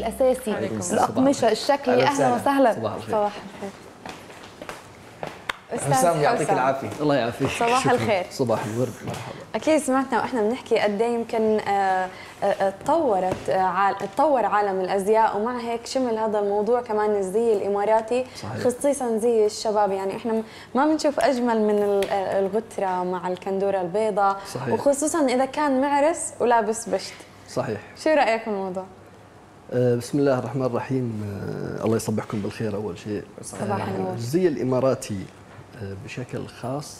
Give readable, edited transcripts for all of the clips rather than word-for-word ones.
الاساسي، الاقمشه، الشكل. اهلا وسهلا. صباح الخير حسام، يعطيك العافيه. الله يعافيك. صباح الخير. صباح الورد. مرحبا. اكيد سمعتنا واحنا بنحكي قد ايه يمكن تطور عالم الازياء، ومع هيك شمل هذا الموضوع كمان الزي الاماراتي. صحيح. خصيصا زي الشباب، يعني احنا ما بنشوف اجمل من الغتره مع الكندوره البيضاء. صحيح. وخصوصا اذا كان معرس ولابس بشت. صحيح. شو رايك بالموضوع؟ بسم الله الرحمن الرحيم. الله يصبحكم بالخير. اول شيء صباح النور. الزي الاماراتي بشكل خاص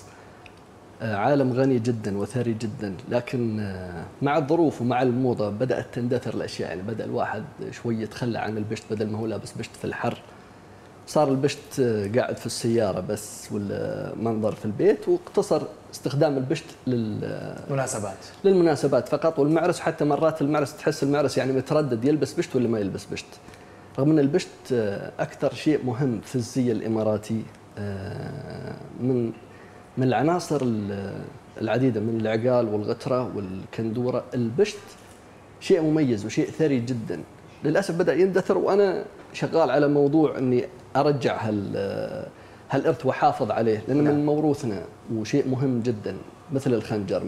عالم غني جدا وثري جدا، لكن مع الظروف ومع الموضه بدات تندثر الاشياء. يعني بدا الواحد شوي يتخلى عن البشت، بدل ما هو لابس بشت في الحر صار البشت قاعد في السياره بس ولا منظر في البيت، واقتصر استخدام البشت للمناسبات فقط. والمعرس حتى مرات المعرس تحس المعرس يعني متردد يلبس بشت ولا ما يلبس بشت، رغم ان البشت اكثر شيء مهم في الزي الاماراتي من العناصر العديدة، من العقال والغترة والكندورة. البشت شيء مميز وشيء ثري جدا، للأسف بدأ يندثر، وأنا شغال على موضوع أني أرجع هالإرث وحافظ عليه، لأنه من موروثنا وشيء مهم جدا، مثل الخنجر،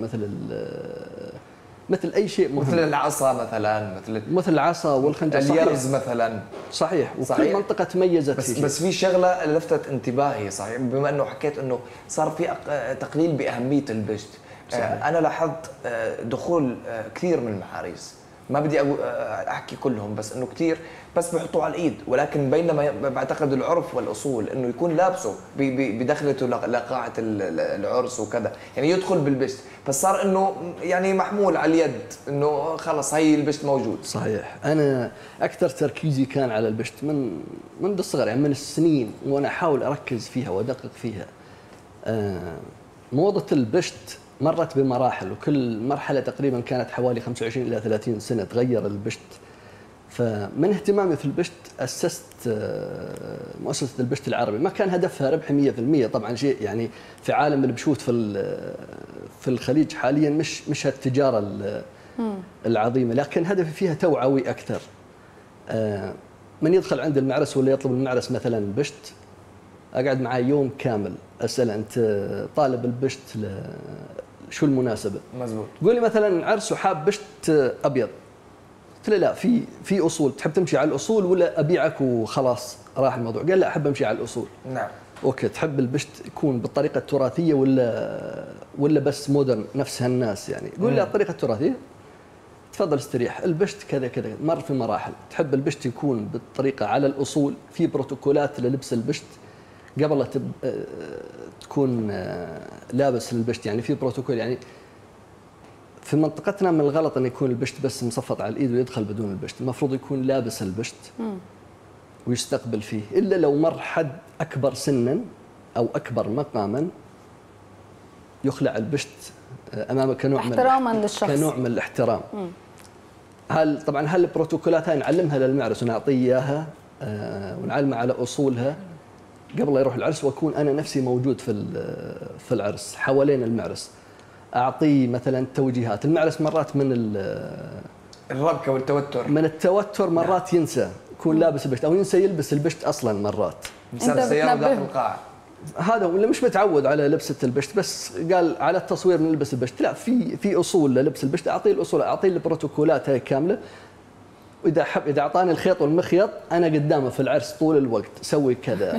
مثل أي شيء مهم، مثل العصا مثلا، مثل العصا والخنجر، اليرز مثلا. صحيح. وكل منطقة تميزت فيه. بس في شغلة لفتت انتباهي، صحيح، بما أنه حكيت أنه صار في تقليل بأهمية البشت. صحيح. أنا لاحظت دخول كثير من المعاريس، ما بدي أحكي كلهم، بس أنه كثير بس بحطوه على الإيد، ولكن بينما بعتقد العرف والأصول أنه يكون لابسه بدخلته لقاعة العرس وكذا، يعني يدخل بالبشت، بس صار أنه يعني محمول على اليد، أنه خلص هي البشت موجود. صحيح. أنا أكثر تركيزي كان على البشت منذ الصغر، يعني من السنين، وأنا أحاول أركز فيها وأدقق فيها. موضة البشت مرت بمراحل، وكل مرحلة تقريبا كانت حوالي 25 إلى 30 سنة تغير البشت. فمن اهتمامي في البشت أسست مؤسسة البشت العربي، ما كان هدفها ربح 100%، طبعا شيء يعني في عالم البشوت في الخليج حاليا مش هالتجارة العظيمة، لكن هدفي فيها توعوي أكثر. من يدخل عند المعرس ولا يطلب المعرس مثلا بشت، أقعد معاه يوم كامل أسأله أنت طالب البشت شو المناسبة؟ مزبوط. قولي مثلا عرس وحاب بشت أبيض، قلت له لا، في أصول، تحب تمشي على الأصول ولا أبيعك وخلاص راح الموضوع؟ قال لا، أحب أمشي على الأصول. نعم. أوكي، تحب البشت يكون بالطريقة التراثية ولا بس مودرن نفس هالناس يعني؟ قول له الطريقة التراثية، تفضل استريح، البشت كذا كذا، مر في مراحل. تحب البشت يكون بالطريقة على الأصول، في بروتوكولات للبس البشت قبل لا تكون لابس للبشت، يعني في بروتوكول. يعني في منطقتنا من الغلط أن يكون البشت بس مصفط على الإيد ويدخل بدون البشت، المفروض يكون لابس البشت ويستقبل فيه، إلا لو مر حد أكبر سنا أو أكبر مقاما يخلع البشت أمامه كنوع من الاحترام. طبعا هالبروتوكولات هاي نعلمها للمعرس ونعطيه إياها ونعلمه على أصولها قبل لا يروح العرس، واكون انا نفسي موجود في العرس حوالين المعرس، اعطيه مثلا توجيهات. المعرس مرات من الربكه والتوتر، من التوتر مرات ينسى يكون لابس البشت، او ينسى يلبس البشت اصلا مرات، بسبب السياره داخل القاعه هذا، ولا مش متعود على لبسه البشت، بس قال على التصوير بنلبس البشت. لا، في اصول للبس البشت، اعطيه الاصول، اعطيه البروتوكولات هاي كامله. إذا أعطاني الخيط والمخيط أنا قدامه في العرس طول الوقت، سوي كذا،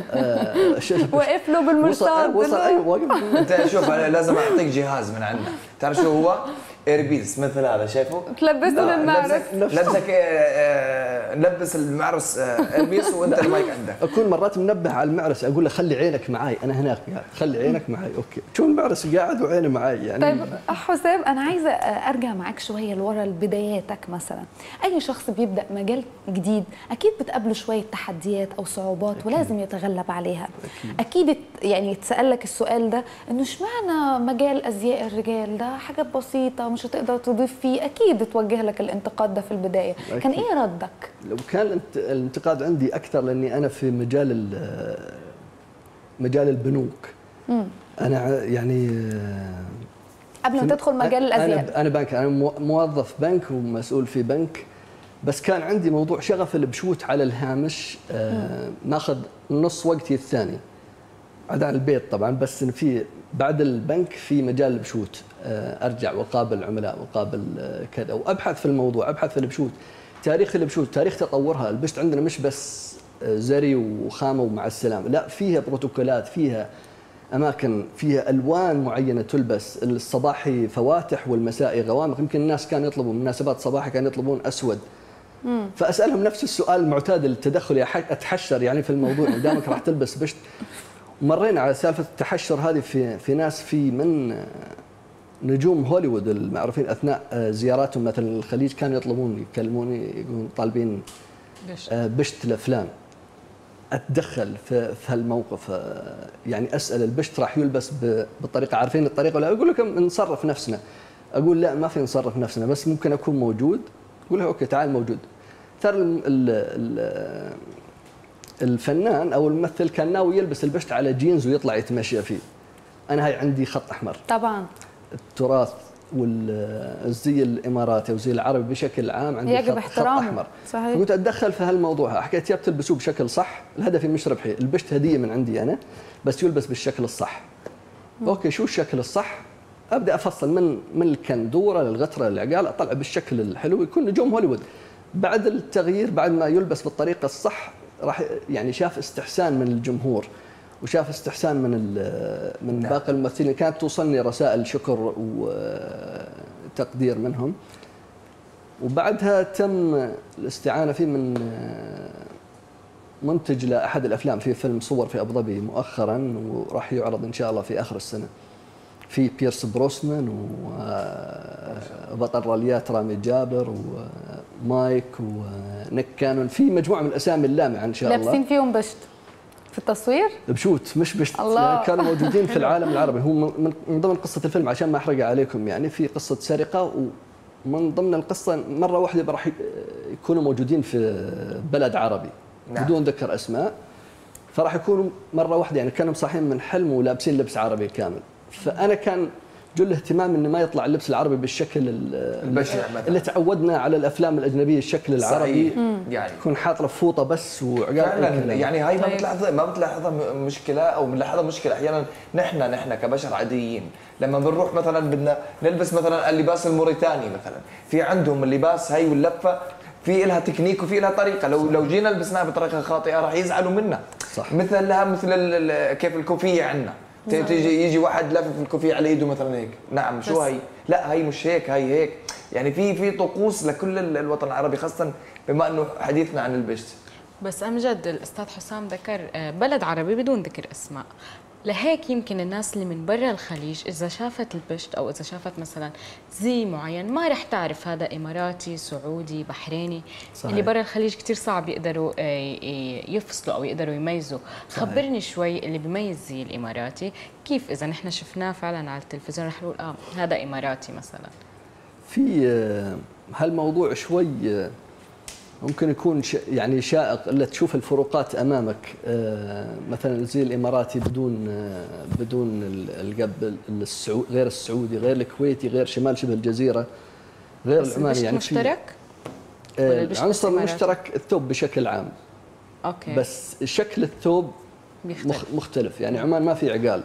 وقف له بالمرصاد، وصل أي وقف. أنت شوف، أنا لازم أعطيك جهاز من عندنا، تعرف شو هو؟ ايربيدس، مثل هذا، شايفه؟ تلبسه للمعرس، لبسك نلبس المعرس ايربيدس وأنت المايك عندك. أكون مرات منبه على المعرس، أقول له خلي عينك معي، أنا هناك قاعد، خلي عينك معي. أوكي، شو المعرس قاعد وعينه معي يعني. طيب حسام، أنا عايزة أرجع معك شوية لورا لبداياتك. مثلا أي شخص بيبدأ مجال جديد أكيد بتقابله شوية تحديات أو صعوبات، أكيد. ولازم يتغلب عليها، أكيد يعني يتسأل لك السؤال ده، إنه إشمعنى مجال أزياء الرجال ده حاجة بسيطة مش هتقدر تضيف فيه؟ اكيد اتوجه لك الانتقاد ده في البدايه. أكيد. كان ايه ردك؟ لو كان الانتقاد عندي اكثر، لاني انا في مجال البنوك. انا يعني قبل ما تدخل مجال الازياء، انا بنك، انا موظف بنك ومسؤول في بنك، بس كان عندي موضوع شغف البشوت على الهامش، ناخذ نص وقتي الثاني عاد عن البيت طبعا، بس في بعد البنك في مجال البشوت، ارجع واقابل عملاء واقابل كذا وابحث في الموضوع، ابحث في البشوت، تاريخ البشوت، تاريخ تطورها. البشت عندنا مش بس زري وخامه ومع السلام، لا فيها بروتوكولات، فيها اماكن، فيها الوان معينه تلبس، الصباحي فواتح والمسائي غوامق. يمكن الناس كانوا يطلبون مناسبات صباحي كانوا يطلبون اسود. فاسالهم نفس السؤال المعتاد التدخل، يا اتحشر يعني في الموضوع دامك راح تلبس بشت. ومرينا على سالفه التحشر هذه في ناس، في من نجوم هوليوود المعروفين اثناء زياراتهم مثلا الخليج كانوا يطلبون يكلموني يقولون طالبين بشت لفلان. اتدخل في هالموقف، يعني اسال البشت راح يلبس بالطريقه، عارفين الطريقه ولا؟ اقول لكم نصرف نفسنا، اقول لا ما في نصرف نفسنا، بس ممكن اكون موجود. اقول له اوكي تعال موجود. ترى الفنان او الممثل كان ناوي يلبس البشت على جينز ويطلع يتمشى فيه. انا هاي عندي خط احمر. طبعا التراث والزي الاماراتي وزي العربي بشكل عام عندي يجب احترامه. خط احمر. صحيح. كنت اتدخل في هالموضوع، حكيت يا بتلبسوه بشكل صح، الهدف مش ربحي، البشت هديه من عندي انا، بس يلبس بالشكل الصح. اوكي شو الشكل الصح؟ ابدا افصل من الكندوره للغتره للعقال، اطلع بالشكل الحلو يكون نجوم هوليوود. بعد التغيير بعد ما يلبس بالطريقه الصح راح يعني شاف استحسان من الجمهور وشاف استحسان من باقي الممثلين. كانت توصلني رسائل شكر وتقدير منهم، وبعدها تم الاستعانه فيه من منتج لاحد الافلام، في فيلم صور في ابو ظبي مؤخرا وراح يعرض ان شاء الله في اخر السنه، في بيرس بروسمان وبطل راليات رامي جابر ومايك ونيك كانون، في مجموعه من الاسامي اللامعه ان شاء الله. لابسين فيهم بشت في التصوير؟ بشوت مش بشت. الله. كانوا موجودين في العالم العربي. هو من ضمن قصه الفيلم عشان ما احرق عليكم، يعني في قصه سرقه، ومن ضمن القصه مره واحده راح يكونوا موجودين في بلد عربي. نعم. بدون ذكر اسماء، فراح يكونوا مره واحده يعني كانوا صاحيين من حلم ولابسين لبس عربي كامل. فانا كان جل اهتمام انه ما يطلع اللبس العربي بالشكل اللي تعودنا على الافلام الاجنبيه، الشكل العربي يعني يكون حاطه فوطه بس وعقال. يعني هاي ما بتلاحظها مشكله، او بنلاحظها مشكله احيانا نحن كبشر عاديين لما بنروح مثلا بدنا نلبس مثلا اللباس الموريتاني مثلا، في عندهم اللباس هاي واللفه في لها تكنيك وفي لها طريقه، لو جينا لبسناها بطريقه خاطئه راح يزعلوا منا. صح. مثل كيف الكوفيه عندنا يجي واحد لافف الكوفيه على ايده مثلا هيك. نعم. شو هي؟ لا هي مش هيك، هي هيك. يعني في طقوس لكل الوطن العربي، خاصه بما انه حديثنا عن البشت. بس امجد الاستاذ حسام ذكر بلد عربي بدون ذكر اسماء، لهيك يمكن الناس اللي من برا الخليج اذا شافت البشت او اذا شافت مثلا زي معين ما رح تعرف هذا اماراتي، سعودي، بحريني. صحيح. اللي برا الخليج كثير صعب يقدروا يفصلوا او يقدروا يميزوا. صحيح. خبرني شوي اللي بيميز زي الاماراتي كيف، اذا نحن شفناه فعلا على التلفزيون رح نقول هذا اماراتي مثلا. في هالموضوع شوي ممكن يكون يعني شائق الا تشوف الفروقات امامك، مثلا زي الاماراتي بدون القب، غير السعودي، غير الكويتي، غير شمال شبه الجزيره، غير العماني. يعني مشترك؟ العنصر المشترك الثوب بشكل عام. اوكي. بس شكل الثوب مختلف. يعني عمان ما في عقال،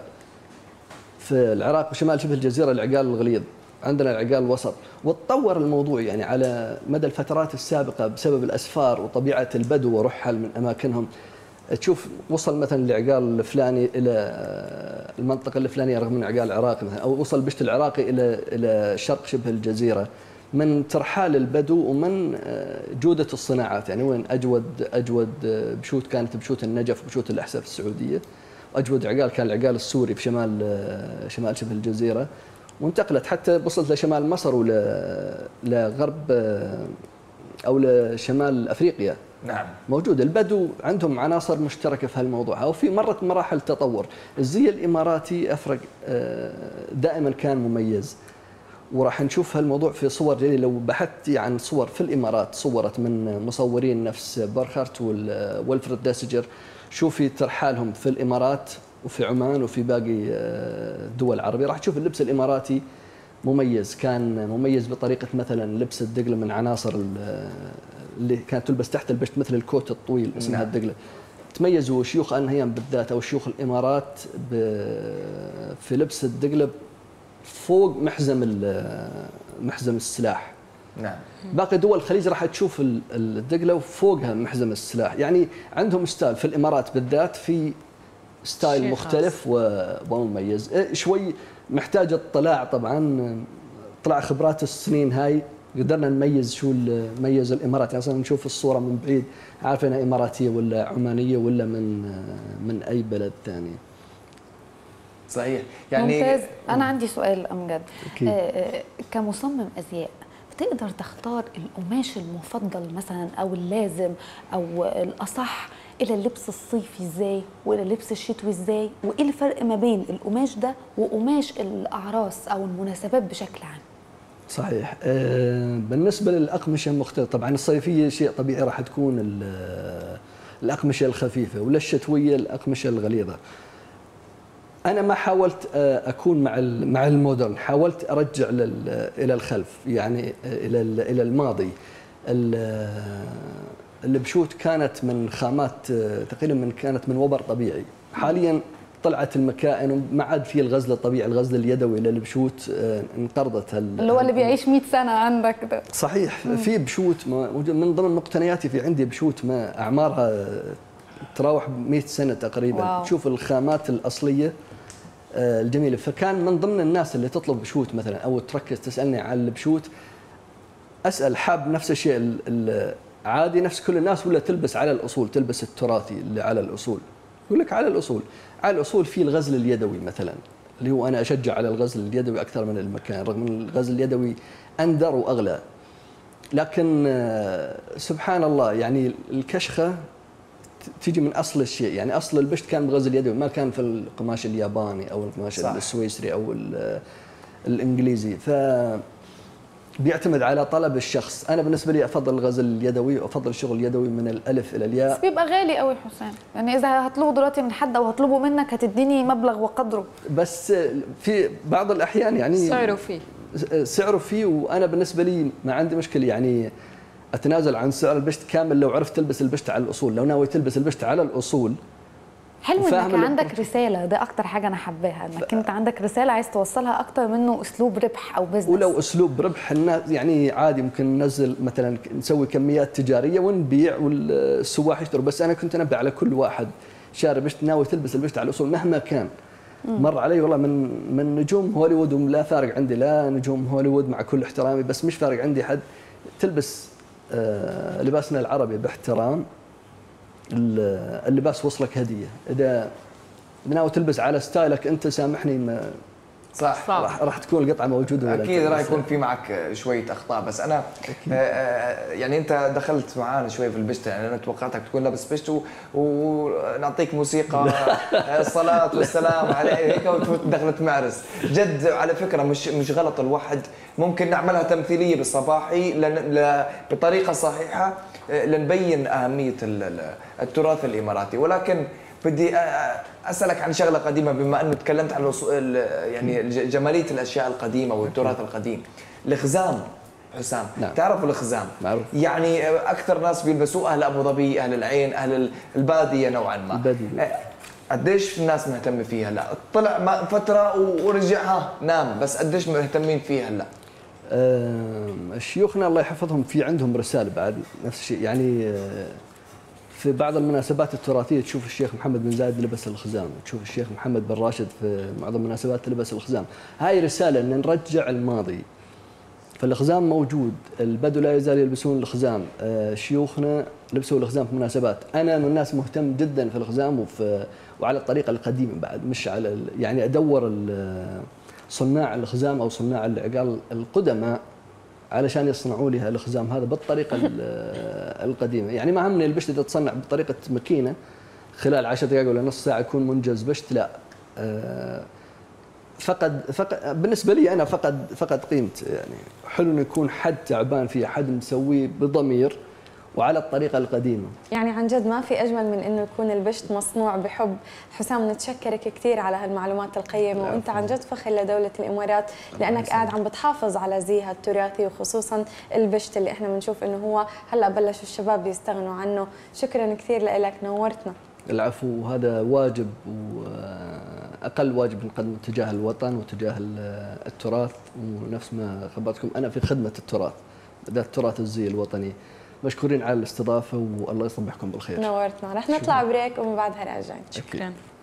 في العراق وشمال شبه الجزيره العقال الغليظ، عندنا العقال وسط. وتطور الموضوع يعني على مدى الفترات السابقه بسبب الاسفار وطبيعه البدو ورحل من اماكنهم، تشوف وصل مثلا العقال الفلاني الى المنطقه الفلانيه رغم انه عقال عراقي مثلا، او وصل البشت العراقي الى شرق شبه الجزيره، من ترحال البدو ومن جوده الصناعات. يعني وين اجود بشوت كانت بشوت النجف وبشوت الاحساء في السعوديه، واجود عقال كان العقال السوري في شمال شبه الجزيره، وانتقلت حتى وصلت لشمال مصر ولغرب او لشمال افريقيا. نعم. موجود البدو عندهم عناصر مشتركه في هالموضوع، وفي مرت مراحل تطور. الزي الاماراتي افرق، دائما كان مميز، وراح نشوف هالموضوع في صور جديده. لو بحثت عن صور في الامارات صورت من مصورين نفس بورخارت والفريد داسجر، شوفي ترحالهم في الامارات وفي عمان وفي باقي الدول العربية، راح تشوف اللبس الإماراتي مميز. كان مميز بطريقة مثلا لبس الدقل من عناصر اللي كانت تلبس تحت البشت مثل الكوت الطويل اسمها الدقله. تميزوا شيوخ النهيان بالذات او شيوخ الامارات في لبس الدقله فوق محزم السلاح. نعم. باقي دول الخليج راح تشوف الدقله وفوقها محزم السلاح، يعني عندهم ستايل في الامارات بالذات، في ستايل مختلف ومميز، شوي محتاج اطلاع طبعا، طلع خبرات السنين هاي قدرنا نميز شو اللي ميز الامارات، يعني اصلا نشوف الصوره من بعيد عارف انها اماراتيه ولا عمانيه ولا من اي بلد ثاني. صحيح. يعني ممتاز. انا عندي سؤال امجد، كمصمم ازياء تقدر تختار القماش المفضل مثلا او اللازم او الاصح الى اللبس الصيفي ازاي والى اللبس الشتوي ازاي، وايه الفرق ما بين القماش ده وقماش الاعراس او المناسبات بشكل عام؟ صحيح. بالنسبه للاقمشه مختلفه طبعا، الصيفيه شيء طبيعي راح تكون الاقمشه الخفيفه، ولا الشتويه الاقمشه الغليظه. أنا ما حاولت أكون مع المودرن، حاولت أرجع إلى الخلف، يعني إلى الماضي. البشوت كانت من خامات تقريبا كانت من وبر طبيعي، حاليا طلعت المكائن ما عاد في الغزل الطبيعي، الغزل اليدوي للبشوت انقرضت، اللي هو اللي بيعيش 100 سنة عندك ده. صحيح. في بشوت من ضمن مقتنياتي، في عندي بشوت ما أعمارها تراوح 100 سنة تقريبا. واو. تشوف الخامات الأصلية الجميلة. فكان من ضمن الناس اللي تطلب بشوت مثلا أو تركز تسألني عن البشوت، أسأل حاب نفس الشيء العادي نفس كل الناس ولا تلبس على الأصول، تلبس التراثي اللي على الأصول. يقول لك على الأصول. على الأصول في الغزل اليدوي مثلا، اللي هو أنا أشجع على الغزل اليدوي أكثر من المكان، رغم أن الغزل اليدوي أندر وأغلى، لكن سبحان الله يعني الكشخة تيجي من اصل الشيء، يعني اصل البشت كان بغزل يدوي، ما كان في القماش الياباني او القماش السويسري او الانجليزي، ف بيعتمد على طلب الشخص. انا بالنسبه لي افضل الغزل اليدوي وافضل الشغل اليدوي من الالف الى الياء. بس بيبقى غالي قوي حسام، يعني اذا هطلبه دلوقتي من حد او هطلبه منك هتديني مبلغ وقدره. بس في بعض الاحيان يعني سعره فيه وانا بالنسبه لي ما عندي مشكله، يعني اتنازل عن سعر البشت كامل لو عرفت تلبس البشت على الاصول، لو ناوي تلبس البشت على الاصول. حلو انك عندك رساله، ده اكتر حاجه انا حباها، انك انت عندك رساله عايز توصلها اكتر منه اسلوب ربح او بزنس. ولو اسلوب ربح يعني عادي ممكن ننزل مثلا نسوي كميات تجاريه ونبيع والسواح يشتروا، بس انا كنت انبه على كل واحد شاري بشت ناوي تلبس البشت على الاصول مهما كان. مر علي والله من نجوم هوليوود، ولا فارق عندي لا نجوم هوليوود مع كل احترامي، بس مش فارق عندي حد تلبس لباسنا العربي باحترام، اللباس وصلك هديه، اذا ناوي تلبس على ستايلك انت سامحني ما صح راح تكون القطعه موجوده اكيد راح يكون في معك شويه اخطاء. بس انا يعني انت دخلت معانا شويه في البشت، يعني انا توقعتك تكون لابس بشت ونعطيك موسيقى الصلاه والسلام على هيك وتفوت دخلت معرس. جد على فكره مش غلط، الواحد ممكن نعملها تمثيليه بالصباحي بطريقه صحيحه لنبين اهميه التراث الاماراتي. ولكن بدي اسالك عن شغله قديمه، بما انه تكلمت عن يعني جماليه الاشياء القديمه والتراث القديم. الخزام حسام، نعم. تعرف الخزام؟ معروف. يعني اكثر ناس بيلبسوه اهل ابو ظبي، اهل العين، اهل الباديه نوعا ما. الباديه قديش الناس مهتمه فيه هلا؟ طلع فتره ورجعها نام، بس قديش مهتمين فيه هلا؟ شيوخنا الله يحفظهم في عندهم رساله بعد نفس الشيء، يعني في بعض المناسبات التراثيه تشوف الشيخ محمد بن زايد لبس الخزام، تشوف الشيخ محمد بن راشد في معظم المناسبات لبس الخزام. هاي رساله ان نرجع الماضي، فالخزام موجود، البدو لا يزال يلبسون الخزام، شيوخنا لبسوا الخزام في مناسبات. انا من الناس مهتم جدا في الخزام وعلى الطريقه القديمه بعد، مش على يعني ادور صناع الخزام او صناع العقال القدماء علشان يصنعوا لي الخزام هذا بالطريقه القديمه، يعني ما همني البشت تتصنع بطريقه ماكينه خلال 10 دقائق ولا نص ساعه يكون منجز بشت، لا. فقد بالنسبه لي انا فقد قيمته، يعني حلو انه يكون حد تعبان فيه، حد مسويه بضمير وعلى الطريقة القديمة. يعني عن جد ما في أجمل من إنه يكون البشت مصنوع بحب. حسام نتشكرك كثير على هالمعلومات القيمة، وأنت عن جد فخر لدولة الإمارات لأنك قاعد عم بتحافظ على زيها التراثي، وخصوصا البشت اللي إحنا بنشوف إنه هو هلأ بلشوا الشباب يستغنوا عنه. شكرا كثير لإلك، نورتنا. العفو، هذا واجب وأقل واجب نقدمه تجاه الوطن وتجاه التراث، ونفس ما خبرتكم أنا في خدمة التراث، ذات التراث الزي الوطني. مشكورين على الاستضافة والله يصبحكم بالخير. نورتنا. رح نطلع بريك ومن بعدها راجعين. شكرا.